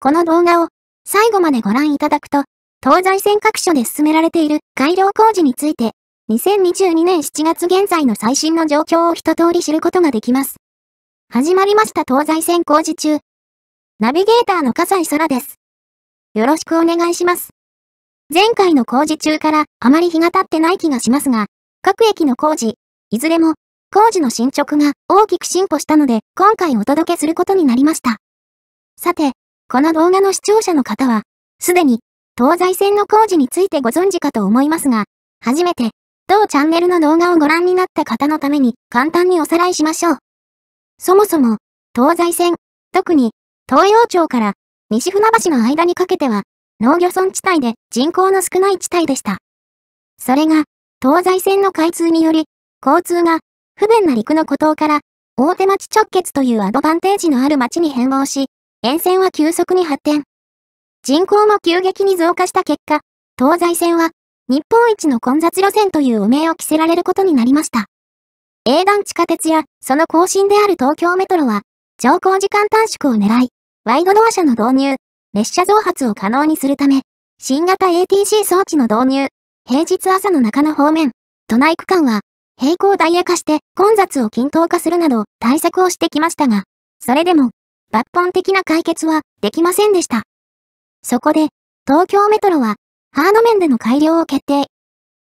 この動画を最後までご覧いただくと、東西線各所で進められている改良工事について、2022年7月現在の最新の状況を一通り知ることができます。始まりました東西線工事中。ナビゲーターの笠井空です。よろしくお願いします。前回の工事中からあまり日が経ってない気がしますが、各駅の工事、いずれも工事の進捗が大きく進歩したので、今回お届けすることになりました。さて、この動画の視聴者の方は、すでに東西線の工事についてご存知かと思いますが、初めて当チャンネルの動画をご覧になった方のために簡単におさらいしましょう。そもそも、東西線、特に東洋町から西船橋の間にかけては、農漁村地帯で人口の少ない地帯でした。それが、東西線の開通により、交通が不便な陸の孤島から大手町直結というアドバンテージのある町に変貌し、沿線は急速に発展。人口も急激に増加した結果、東西線は日本一の混雑路線という汚名を着せられることになりました。営団地下鉄やその後身である東京メトロは、乗降時間短縮を狙い、ワイドドア車の導入、列車増発を可能にするため、新型 ATC 装置の導入、平日朝の中野方面、都内区間は、並行ダイヤ化して混雑を均等化するなど対策をしてきましたが、それでも、抜本的な解決はできませんでした。そこで、東京メトロは、ハード面での改良を決定。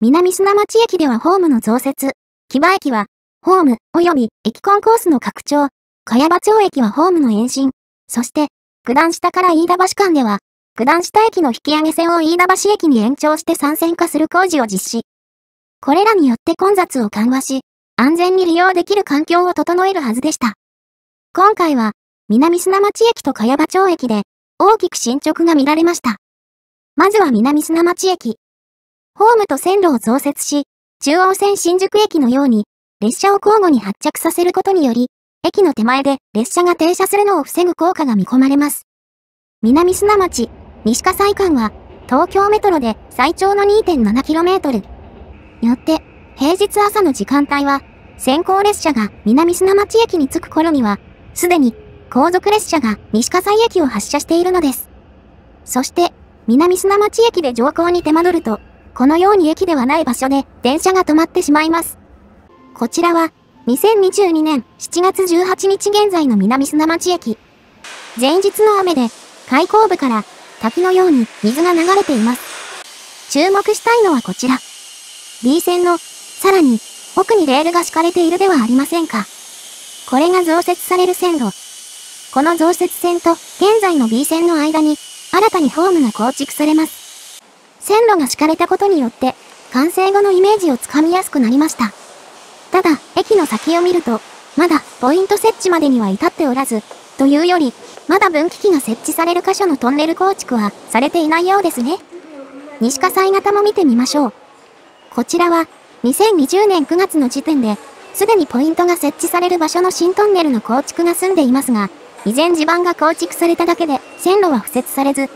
南砂町駅ではホームの増設、木場駅は、ホーム及び駅コンコースの拡張、茅場町駅はホームの延伸、そして、九段下から飯田橋間では、九段下駅の引き上げ線を飯田橋駅に延長して3線化する工事を実施。これらによって混雑を緩和し、安全に利用できる環境を整えるはずでした。今回は、南砂町駅と茅場町駅で、大きく進捗が見られました。まずは南砂町駅。ホームと線路を増設し、中央線新宿駅のように、列車を交互に発着させることにより、駅の手前で列車が停車するのを防ぐ効果が見込まれます。南砂町、西葛西間は、東京メトロで最長の 2.7km。よって、平日朝の時間帯は、先行列車が南砂町駅に着く頃には、すでに、後続列車が西葛西駅を発車しているのです。そして、南砂町駅で乗降に手間取ると、このように駅ではない場所で電車が止まってしまいます。こちらは、2022年7月18日現在の南砂町駅。前日の雨で、開口部から滝のように水が流れています。注目したいのはこちら。B 線の、さらに、奥にレールが敷かれているではありませんか。これが増設される線路。この増設線と現在の B 線の間に新たにホームが構築されます。線路が敷かれたことによって完成後のイメージをつかみやすくなりました。ただ、駅の先を見ると、まだポイント設置までには至っておらず、というより、まだ分岐器が設置される箇所のトンネル構築はされていないようですね。西葛西型も見てみましょう。こちらは2020年9月の時点で、すでにポイントが設置される場所の新トンネルの構築が済んでいますが、依然地盤が構築されただけで線路は敷設されず、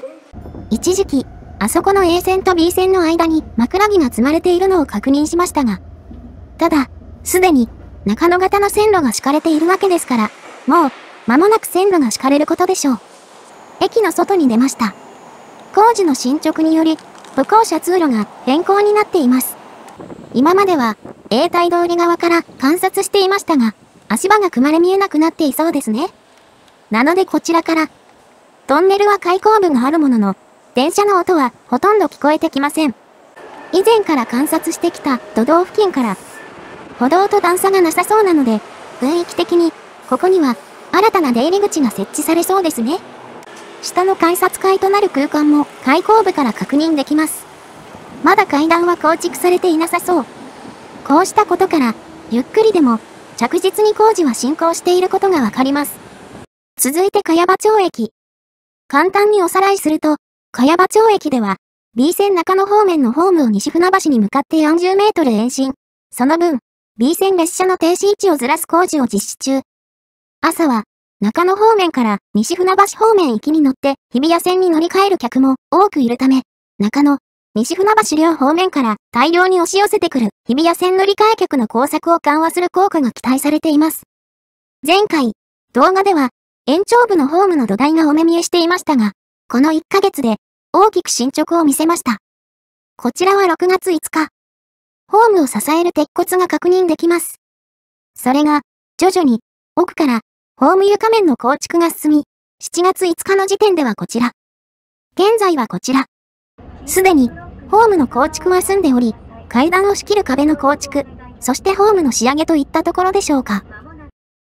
一時期、あそこの A 線と B 線の間に枕木が積まれているのを確認しましたが、ただ、すでに中野型の線路が敷かれているわけですから、もう間もなく線路が敷かれることでしょう。駅の外に出ました。工事の進捗により、歩行者通路が変更になっています。今までは、永代通り側から観察していましたが、足場が組まれ見えなくなっていそうですね。なのでこちらから、トンネルは開口部があるものの、電車の音はほとんど聞こえてきません。以前から観察してきた土道付近から、歩道と段差がなさそうなので、雰囲気的に、ここには新たな出入り口が設置されそうですね。下の改札階となる空間も開口部から確認できます。まだ階段は構築されていなさそう。こうしたことから、ゆっくりでも着実に工事は進行していることがわかります。続いて茅場町駅。簡単におさらいすると、茅場町駅では、B 線中野方面のホームを西船橋に向かって40メートル延伸。その分、B 線列車の停止位置をずらす工事を実施中。朝は、中野方面から西船橋方面行きに乗って日比谷線に乗り換える客も多くいるため、中野、西船橋両方面から大量に押し寄せてくる日比谷線乗り換え客の交錯を緩和する効果が期待されています。前回、動画では、延長部のホームの土台がお目見えしていましたが、この1ヶ月で大きく進捗を見せました。こちらは6月5日。ホームを支える鉄骨が確認できます。それが、徐々に、奥から、ホーム床面の構築が進み、7月5日の時点ではこちら。現在はこちら。すでに、ホームの構築は済んでおり、階段を仕切る壁の構築、そしてホームの仕上げといったところでしょうか。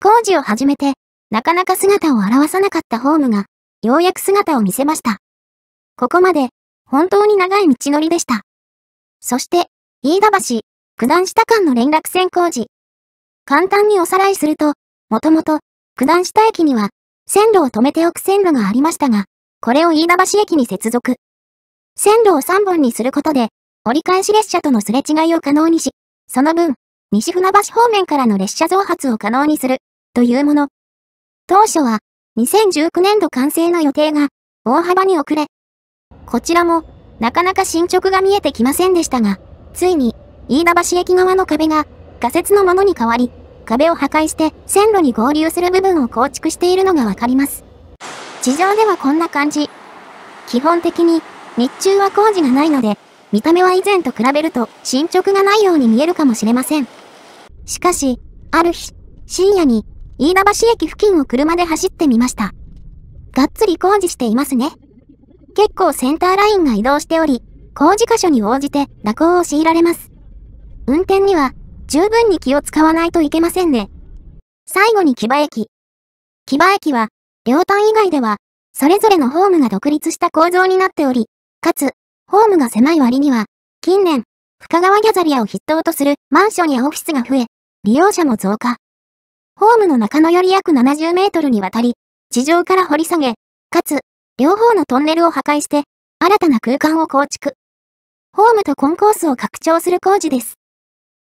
工事を始めて、なかなか姿を現さなかったホームが、ようやく姿を見せました。ここまで、本当に長い道のりでした。そして、飯田橋、九段下間の連絡線工事。簡単におさらいすると、もともと、九段下駅には、線路を止めておく線路がありましたが、これを飯田橋駅に接続。線路を3本にすることで、折り返し列車とのすれ違いを可能にし、その分、西船橋方面からの列車増発を可能にする、というもの。当初は、2019年度完成の予定が、大幅に遅れ。こちらも、なかなか進捗が見えてきませんでしたが、ついに、飯田橋駅側の壁が、仮設のものに変わり、壁を破壊して線路に合流する部分を構築しているのがわかります。地上ではこんな感じ。基本的に、日中は工事がないので、見た目は以前と比べると進捗がないように見えるかもしれません。しかし、ある日、深夜に、飯田橋駅付近を車で走ってみました。がっつり工事していますね。結構センターラインが移動しており、工事箇所に応じて蛇行を強いられます。運転には十分に気を使わないといけませんね。最後に木場駅。木場駅は、両端以外では、それぞれのホームが独立した構造になっており、かつ、ホームが狭い割には、近年、深川ギャザリアを筆頭とするマンションやオフィスが増え、利用者も増加。ホームの中野より約70メートルにわたり、地上から掘り下げ、かつ、両方のトンネルを破壊して、新たな空間を構築。ホームとコンコースを拡張する工事です。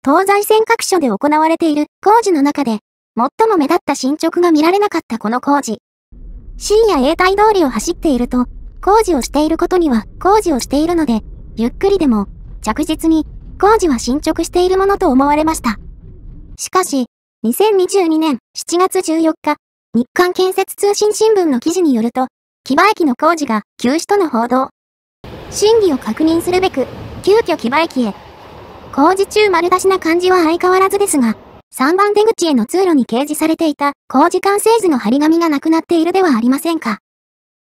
東西線各所で行われている工事の中で、最も目立った進捗が見られなかったこの工事。深夜永代通りを走っていると、工事をしていることには工事をしているので、ゆっくりでも、着実に、工事は進捗しているものと思われました。しかし、2022年7月14日、日刊建設通信新聞の記事によると、木場駅の工事が休止との報道。真偽を確認するべく、急遽木場駅へ。工事中丸出しな感じは相変わらずですが、3番出口への通路に掲示されていた工事完成図の張り紙がなくなっているではありませんか。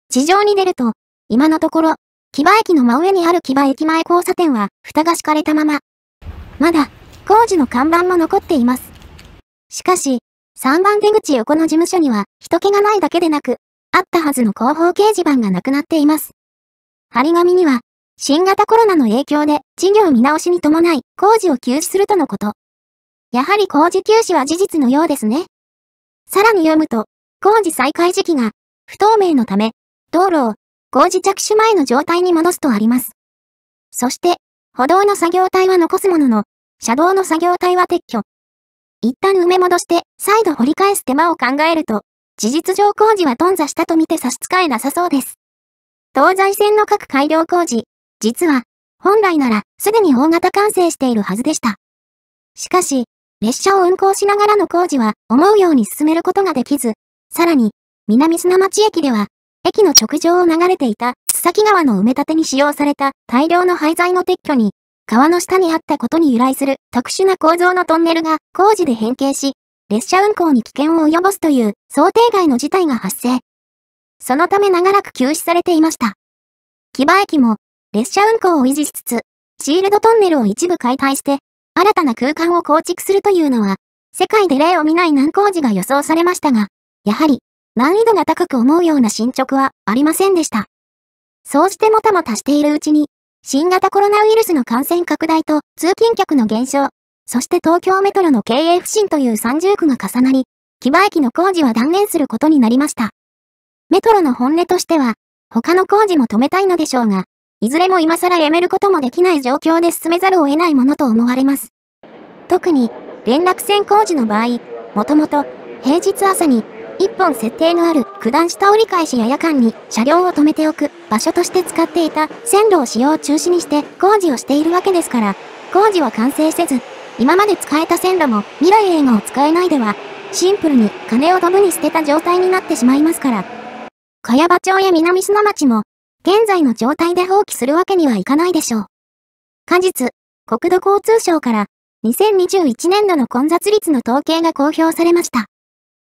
地上に出ると、今のところ、木場駅の真上にある木場駅前交差点は蓋が敷かれたまま。まだ、工事の看板も残っています。しかし、3番出口横の事務所には人気がないだけでなく、あったはずの広報掲示板がなくなっています。張り紙には、新型コロナの影響で事業見直しに伴い工事を休止するとのこと。やはり工事休止は事実のようですね。さらに読むと、工事再開時期が不透明のため、道路を工事着手前の状態に戻すとあります。そして、歩道の作業帯は残すものの、車道の作業帯は撤去。一旦埋め戻して再度掘り返す手間を考えると、事実上工事は頓挫したとみて差し支えなさそうです。東西線の各改良工事、実は、本来ならすでに大型完成しているはずでした。しかし、列車を運行しながらの工事は思うように進めることができず、さらに、南砂町駅では、駅の直上を流れていた須崎川の埋め立てに使用された大量の廃材の撤去に、川の下にあったことに由来する特殊な構造のトンネルが工事で変形し、列車運行に危険を及ぼすという想定外の事態が発生。そのため長らく休止されていました。木場駅も列車運行を維持しつつ、シールドトンネルを一部解体して、新たな空間を構築するというのは、世界で例を見ない難工事が予想されましたが、やはり難易度が高く思うような進捗はありませんでした。そうしてもたもたしているうちに、新型コロナウイルスの感染拡大と通勤客の減少、そして東京メトロの経営不振という三重苦が重なり、木場駅の工事は断念することになりました。メトロの本音としては、他の工事も止めたいのでしょうが、いずれも今更やめることもできない状況で進めざるを得ないものと思われます。特に、連絡線工事の場合、もともと、平日朝に、一本設定のある九段下折り返しや夜間に車両を止めておく場所として使っていた線路を使用中止にして工事をしているわけですから、工事は完成せず、今まで使えた線路も未来永劫を使えないでは、シンプルに金をドブに捨てた状態になってしまいますから。茅場町や南砂町も、現在の状態で放棄するわけにはいかないでしょう。過日、国土交通省から、2021年度の混雑率の統計が公表されました。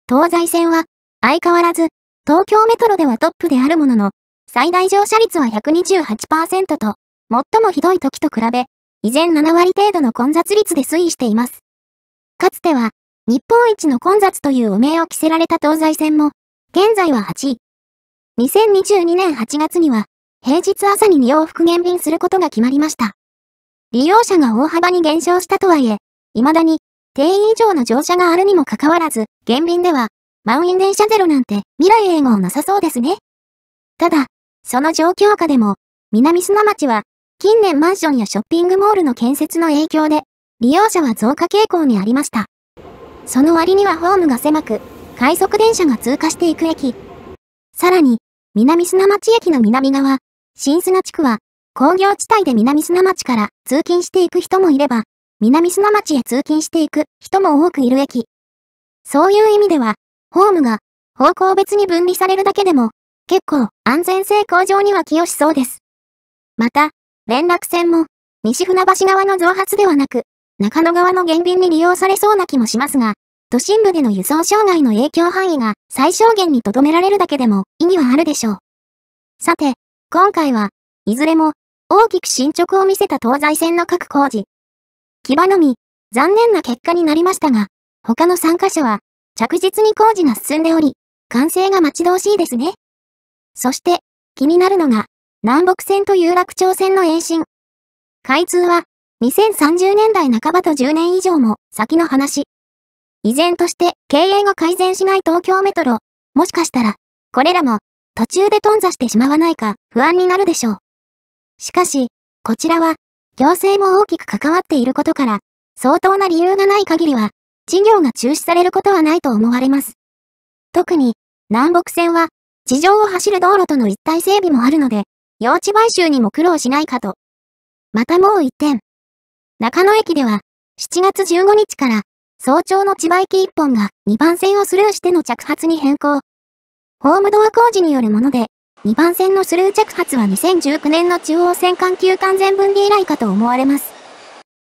東西線は、相変わらず、東京メトロではトップであるものの、最大乗車率は 128% と、最もひどい時と比べ、依然7割程度の混雑率で推移しています。かつては、日本一の混雑という汚名を着せられた東西線も、現在は8位。2022年8月には、平日朝に2往復減便することが決まりました。利用者が大幅に減少したとはいえ、未だに、定員以上の乗車があるにもかかわらず、減便では、満員電車ゼロなんて未来永劫なさそうですね。ただ、その状況下でも、南砂町は、近年マンションやショッピングモールの建設の影響で、利用者は増加傾向にありました。その割にはホームが狭く、快速電車が通過していく駅。さらに、南砂町駅の南側、新砂地区は、工業地帯で南砂町から通勤していく人もいれば、南砂町へ通勤していく人も多くいる駅。そういう意味では、ホームが方向別に分離されるだけでも、結構安全性向上には寄与しそうです。また、連絡船も、西船橋側の増発ではなく、中野側の減便に利用されそうな気もしますが、都心部での輸送障害の影響範囲が最小限に留められるだけでも意義はあるでしょう。さて、今回はいずれも大きく進捗を見せた東西線の各工事。木場のみ、残念な結果になりましたが、他の参加者は着実に工事が進んでおり、完成が待ち遠しいですね。そして、気になるのが、南北線と有楽町線の延伸。開通は、2030年代半ばと10年以上も先の話。依然として、経営が改善しない東京メトロ。もしかしたら、これらも、途中で頓挫してしまわないか、不安になるでしょう。しかし、こちらは、行政も大きく関わっていることから、相当な理由がない限りは、事業が中止されることはないと思われます。特に、南北線は、地上を走る道路との一体整備もあるので、用地買収にも苦労しないかと。またもう一点。中野駅では、7月15日から、早朝の千葉駅1本が2番線をスルーしての着発に変更。ホームドア工事によるもので、2番線のスルー着発は2019年の中央線環球完全分離以来かと思われます。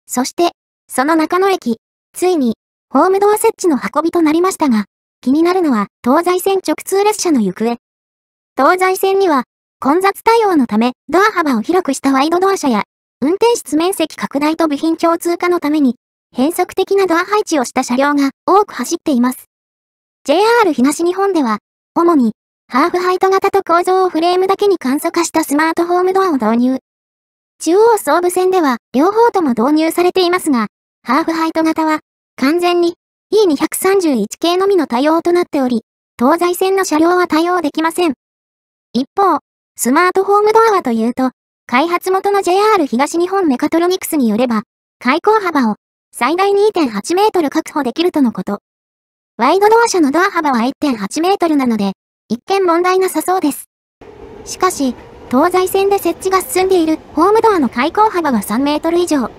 そして、その中野駅、ついに、ホームドア設置の運びとなりましたが、気になるのは、東西線直通列車の行方。東西線には、混雑対応のため、ドア幅を広くしたワイドドア車や、運転室面積拡大と部品共通化のために、変則的なドア配置をした車両が多く走っています。JR 東日本では、主に、ハーフハイト型と構造をフレームだけに簡素化したスマートホームドアを導入。中央総武線では、両方とも導入されていますが、ハーフハイト型は、完全に、E231 系のみの対応となっており、東西線の車両は対応できません。一方、スマートホームドアはというと、開発元の JR 東日本メカトロニクスによれば、開口幅を最大 2.8 メートル確保できるとのこと。ワイドドア車のドア幅は 1.8 メートルなので、一見問題なさそうです。しかし、東西線で設置が進んでいるホームドアの開口幅は3メートル以上。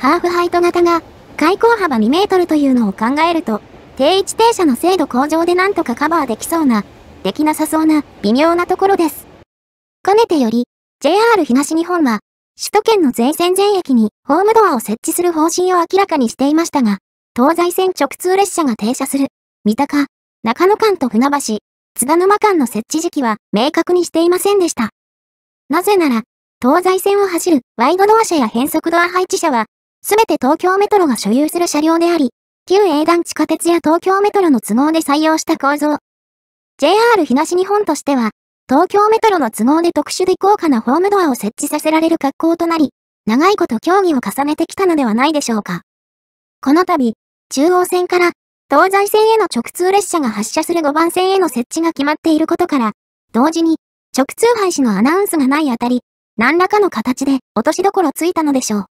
ハーフハイト型が開口幅2メートルというのを考えると、定位置停車の精度向上でなんとかカバーできそうな、できなさそうな、微妙なところです。かねてより、JR 東日本は、首都圏の全線全駅にホームドアを設置する方針を明らかにしていましたが、東西線直通列車が停車する、三鷹、中野間と船橋、津田沼間の設置時期は明確にしていませんでした。なぜなら、東西線を走るワイドドア車や変則ドア配置車は、すべて東京メトロが所有する車両であり、旧営団地下鉄や東京メトロの都合で採用した構造。JR 東日本としては、東京メトロの都合で特殊で高価なホームドアを設置させられる格好となり、長いこと協議を重ねてきたのではないでしょうか。この度、中央線から東西線への直通列車が発車する5番線への設置が決まっていることから、同時に直通廃止のアナウンスがないあたり、何らかの形で落としどころついたのでしょう。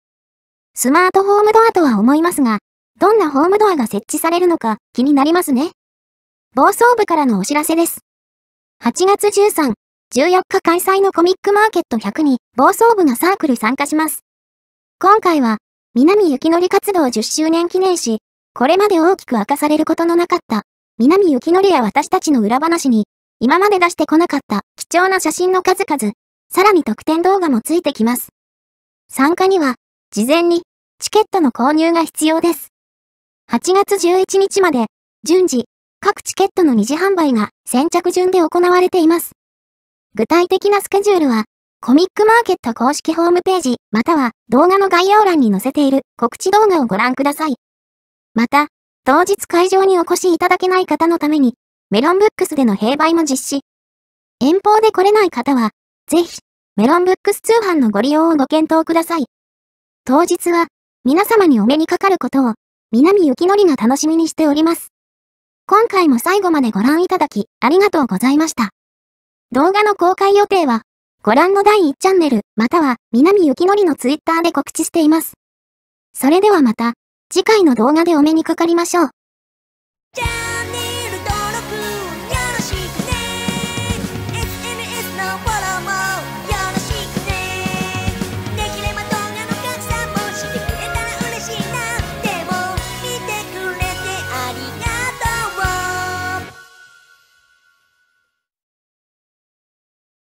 スマートホームドアとは思いますが、どんなホームドアが設置されるのか気になりますね。房総部からのお知らせです。8月13、14日開催のコミックマーケット100に房総部がサークル参加します。今回は、南雪のり活動10周年記念し、これまで大きく明かされることのなかった、南幸則や私たちの裏話に、今まで出してこなかった貴重な写真の数々、さらに特典動画もついてきます。参加には、事前に、チケットの購入が必要です。8月11日まで、順次、各チケットの二次販売が先着順で行われています。具体的なスケジュールは、コミックマーケット公式ホームページ、または動画の概要欄に載せている告知動画をご覧ください。また、当日会場にお越しいただけない方のために、メロンブックスでの併売も実施。遠方で来れない方は、ぜひ、メロンブックス通販のご利用をご検討ください。当日は、皆様にお目にかかることを、南幸則が楽しみにしております。今回も最後までご覧いただき、ありがとうございました。動画の公開予定は、ご覧の第1チャンネル、または、南幸則のツイッターで告知しています。それではまた、次回の動画でお目にかかりましょう。じゃーん。